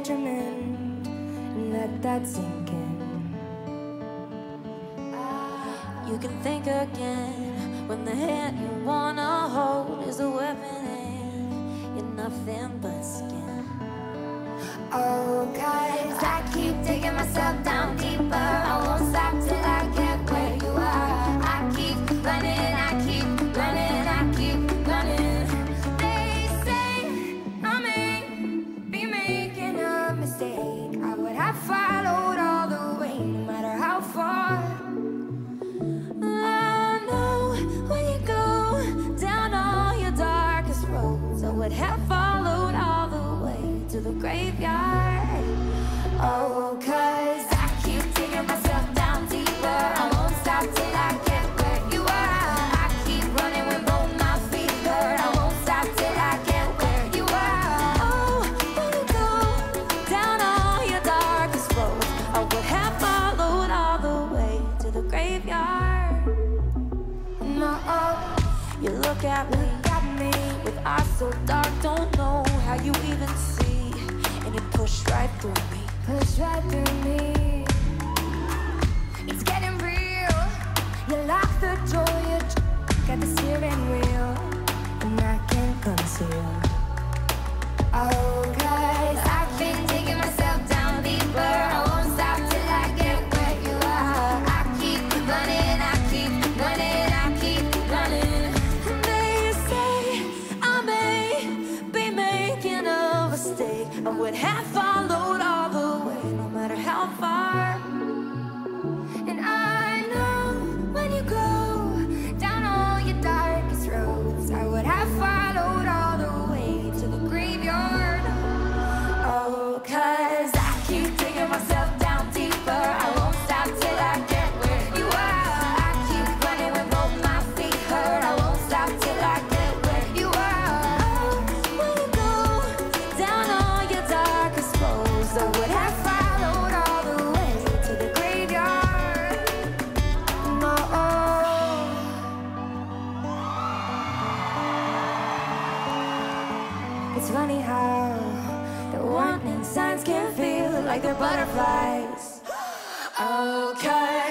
detriment, and let that sink in. You can think again when the hand you wanna hold is a weapon and you're nothing but skin. Oh, 'cause I keep digging myself down deeper. I won't stop till I get where you are. I keep running, I keep running, I keep running. They say I may be making a mistake. I would have followed all the way, no matter how far. I know when you go down all your darkest roads, I would have followed all the way to the graveyard. Oh, 'cause I keep digging myself down deeper. I won't stop till I get where you are. I keep running with both my feet hurt. I won't stop till I get where you are. Oh, when you go down all your darkest roads, I would have followed all the way to the graveyard. No, you look at me, with eyes so dark, don't know how you even see, and you push right through me. Push right through me. It's getting real. You lock the door, you got the steering wheel, and I can't conceal. Oh, 'cause I've been taking myself down deeper. I won't stop till I get where you are. I keep running, I keep running, I keep running. And they say I may be making a mistake. I would have followed all the way, no matter how far. And I know when you go down all your darkest roads, I would have followed all the way to the graveyard. Oh, 'cause I keep digging myself down deeper. I won't stop till I get where you are. I keep running when both my feet hurt. I won't stop till I get where you are. Oh, when you go down all your darkest roads, I would have followed all the way to the graveyard. Oh. It's funny how the warning signs can feel like they're butterflies. Oh, 'cause